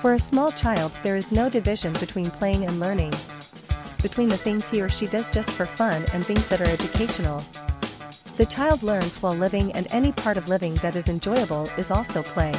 For a small child, there is no division between playing and learning, between the things he or she does just for fun and things that are educational. The child learns while living, and any part of living that is enjoyable is also play.